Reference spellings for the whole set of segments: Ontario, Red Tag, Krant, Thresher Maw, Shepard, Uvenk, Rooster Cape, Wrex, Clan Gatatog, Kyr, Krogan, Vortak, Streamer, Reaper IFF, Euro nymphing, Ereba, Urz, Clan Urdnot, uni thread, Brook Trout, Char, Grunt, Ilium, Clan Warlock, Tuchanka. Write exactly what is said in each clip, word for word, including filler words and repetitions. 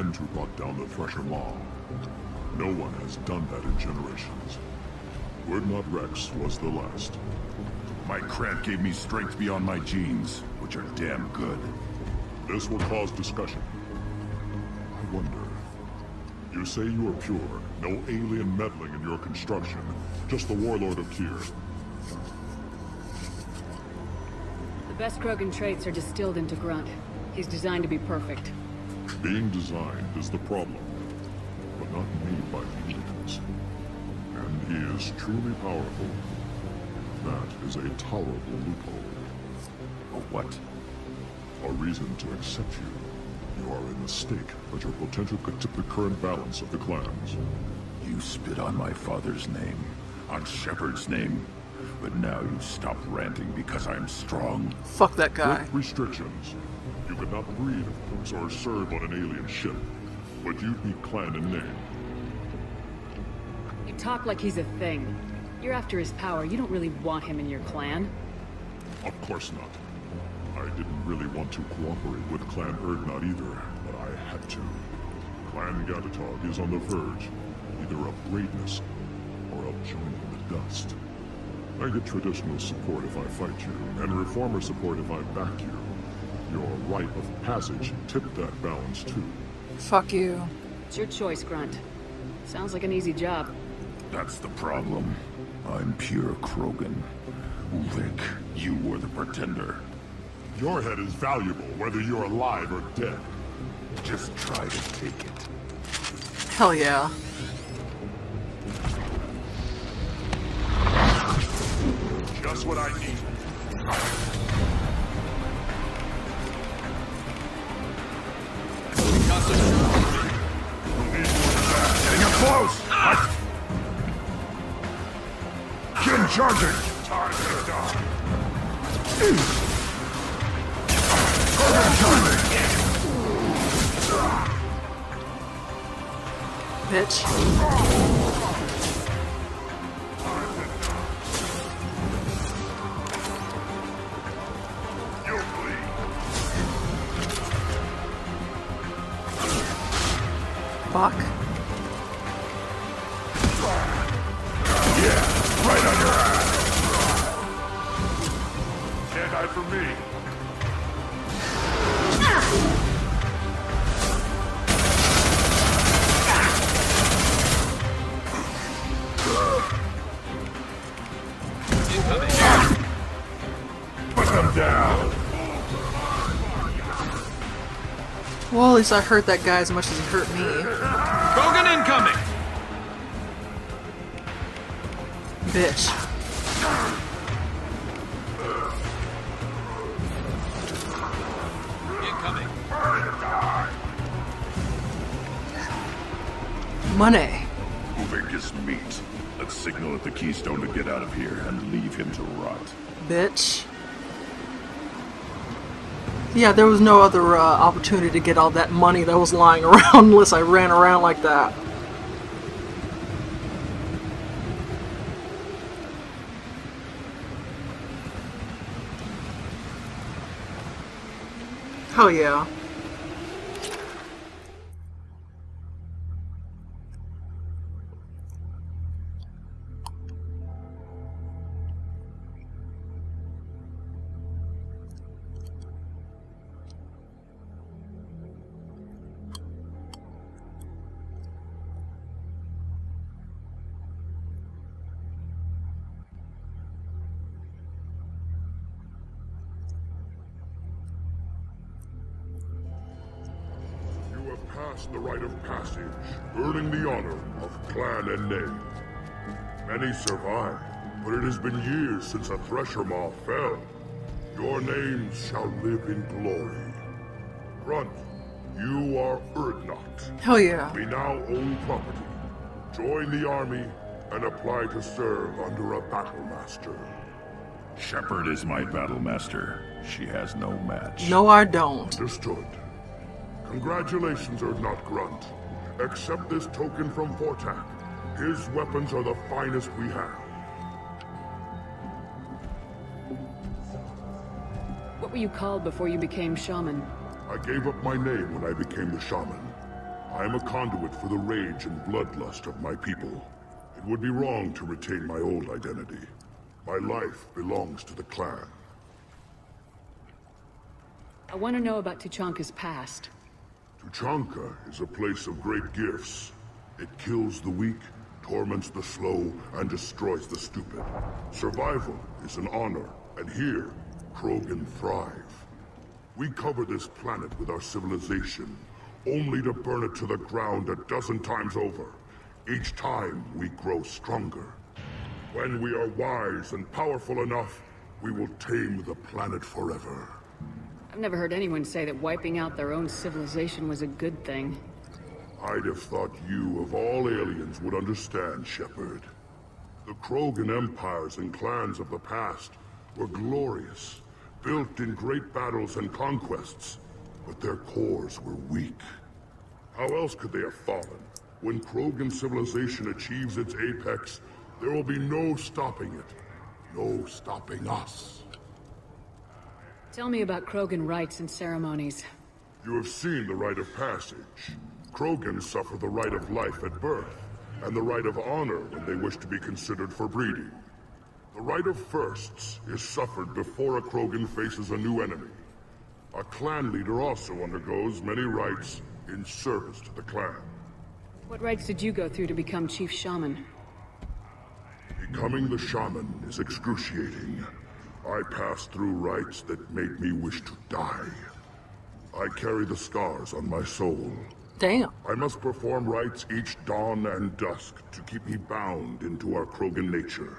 and to lock down the Thresher Maw. No one has done that in generations. Urdnot Wrex was the last. My Krant gave me strength beyond my genes, which are damn good. This will cause discussion. I wonder. You say you are pure, no alien meddling in your construction, just the warlord of Kyr. The best Krogan traits are distilled into Grunt. He's designed to be perfect. Being designed is the problem, but not made by humans. And he is truly powerful. That is a tolerable loophole. A what? A reason to accept you. You are a mistake, but your potential could tip the current balance of the clans. You spit on my father's name, on Shepard's name, but now you stop ranting because I'm strong. Fuck that guy. With restrictions. You could not breed, of course, or serve on an alien ship, but you'd be clan in name. You talk like he's a thing. You're after his power. You don't really want him in your clan. Of course not. I didn't really want to cooperate with Clan Urdnot either, but I had to. Clan Gatatog is on the verge, either of greatness or of joining the dust. I get traditional support if I fight you, and reformer support if I back you. Your rite of passage tipped that balance too. Fuck you. It's your choice, Grunt. Sounds like an easy job. That's the problem. I'm pure Krogan. Uvenk, you were the pretender. Your head is valuable, whether you're alive or dead. Just try to take it. Hell yeah. Just what I need. Getting up close! Ah! Get in charging! Time to die. Bitch. Fuck. Yeah, right on your ass. Can't hide from me. Well, at least I hurt that guy as much as he hurt me. Krogan incoming! Bitch. Incoming. Money. Uvenk is meat. Let's signal at the Keystone to get out of here and leave him to rot. Bitch. Yeah, there was no other uh, opportunity to get all that money that was lying around unless I ran around like that. Hell yeah. The rite of passage, earning the honor of clan and name. Many survived, but it has been years since a Thresher Maw fell. Your names shall live in glory. Grunt, you are Urdnot. Hell yeah. We now own property. Join the army and apply to serve under a battle master. Shepard is my battle master. She has no match. No, I don't. Understood. Congratulations, Urdnot Grunt. Accept this token from Vortak. His weapons are the finest we have. What were you called before you became shaman? I gave up my name when I became the shaman. I am a conduit for the rage and bloodlust of my people. It would be wrong to retain my old identity. My life belongs to the clan. I want to know about Tuchanka's past. Tuchanka is a place of great gifts. It kills the weak, torments the slow, and destroys the stupid. Survival is an honor, and here, Krogan thrive. We cover this planet with our civilization, only to burn it to the ground a dozen times over. Each time, we grow stronger. When we are wise and powerful enough, we will tame the planet forever. I've never heard anyone say that wiping out their own civilization was a good thing. I'd have thought you, of all aliens, would understand, Shepard. The Krogan empires and clans of the past were glorious, built in great battles and conquests, but their cores were weak. How else could they have fallen? When Krogan civilization achieves its apex, there will be no stopping it, no stopping us. Tell me about Krogan rites and ceremonies. You have seen the rite of passage. Krogan suffer the rite of life at birth, and the rite of honor when they wish to be considered for breeding. The rite of firsts is suffered before a Krogan faces a new enemy. A clan leader also undergoes many rites in service to the clan. What rites did you go through to become Chief Shaman? Becoming the Shaman is excruciating. I passed through rites that made me wish to die. I carry the scars on my soul. Damn. I must perform rites each dawn and dusk to keep me bound into our Krogan nature.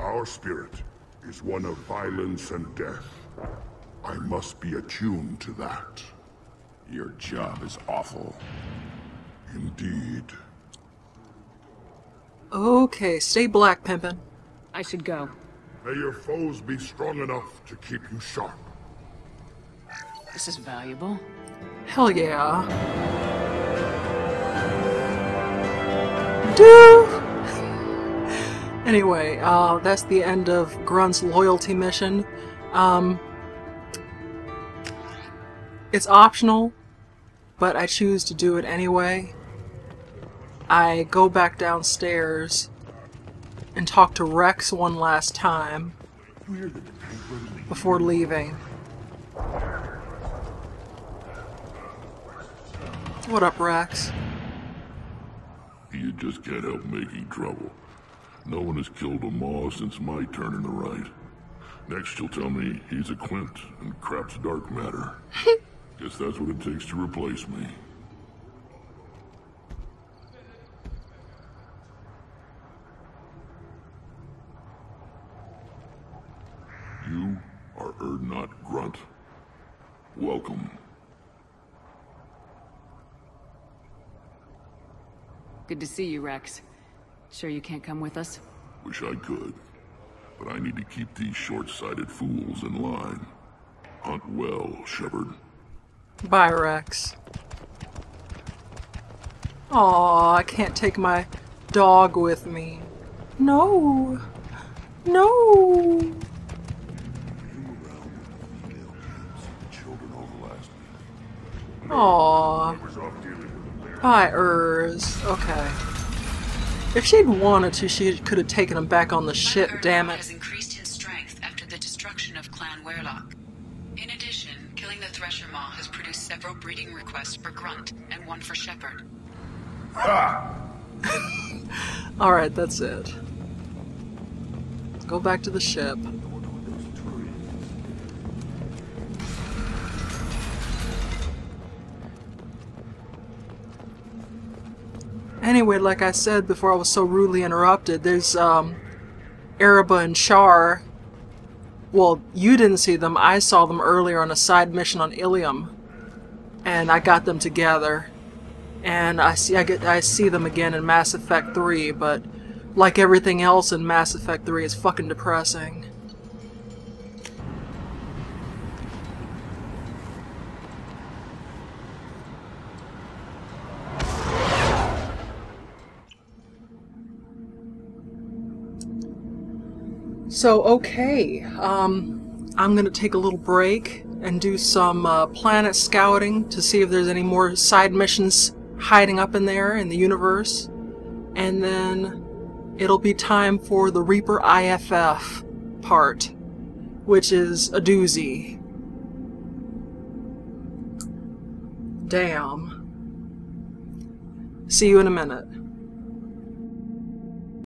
Our spirit is one of violence and death. I must be attuned to that. Your job is awful. Indeed. Okay, stay black, pimpin'. I should go. May your foes be strong enough to keep you sharp. This is valuable. Hell yeah. Do. Anyway, uh, that's the end of Grunt's loyalty mission. Um, it's optional, but I choose to do it anyway. I go back downstairs and talk to Wrex one last time before leaving. What up, Wrex? You just can't help making trouble. No one has killed a Maw since my turn in the right. Next you'll tell me he's a Clint and crap's dark matter. Guess that's what it takes to replace me. You are Urdnot Grunt. Welcome. Good to see you, Wrex. Sure you can't come with us? Wish I could, but I need to keep these short-sighted fools in line. Hunt well, Shepard. Bye, Wrex. Aw, I can't take my dog with me. No. No. Aww. Bye, Urz. Okay. If she'd wanted to, she could have taken him back on the ship, damn it. Has increased his strength after the destruction of Clan Warlock. In addition, killing the Thresher Maw has produced several breeding requests for Grunt and one for Shepard. Ah! Alright, that's it. Let's go back to the ship. Anyway, like I said before I was so rudely interrupted, there's um, Ereba and Char. Well, you didn't see them. I saw them earlier on a side mission on Ilium, and I got them together. And I see I get I see them again in Mass Effect three, but like everything else in Mass Effect three, it's fucking depressing. So, okay, um, I'm going to take a little break and do some uh, planet scouting to see if there's any more side missions hiding up in there in the universe, and then it'll be time for the Reaper I F F part, which is a doozy. Damn. See you in a minute.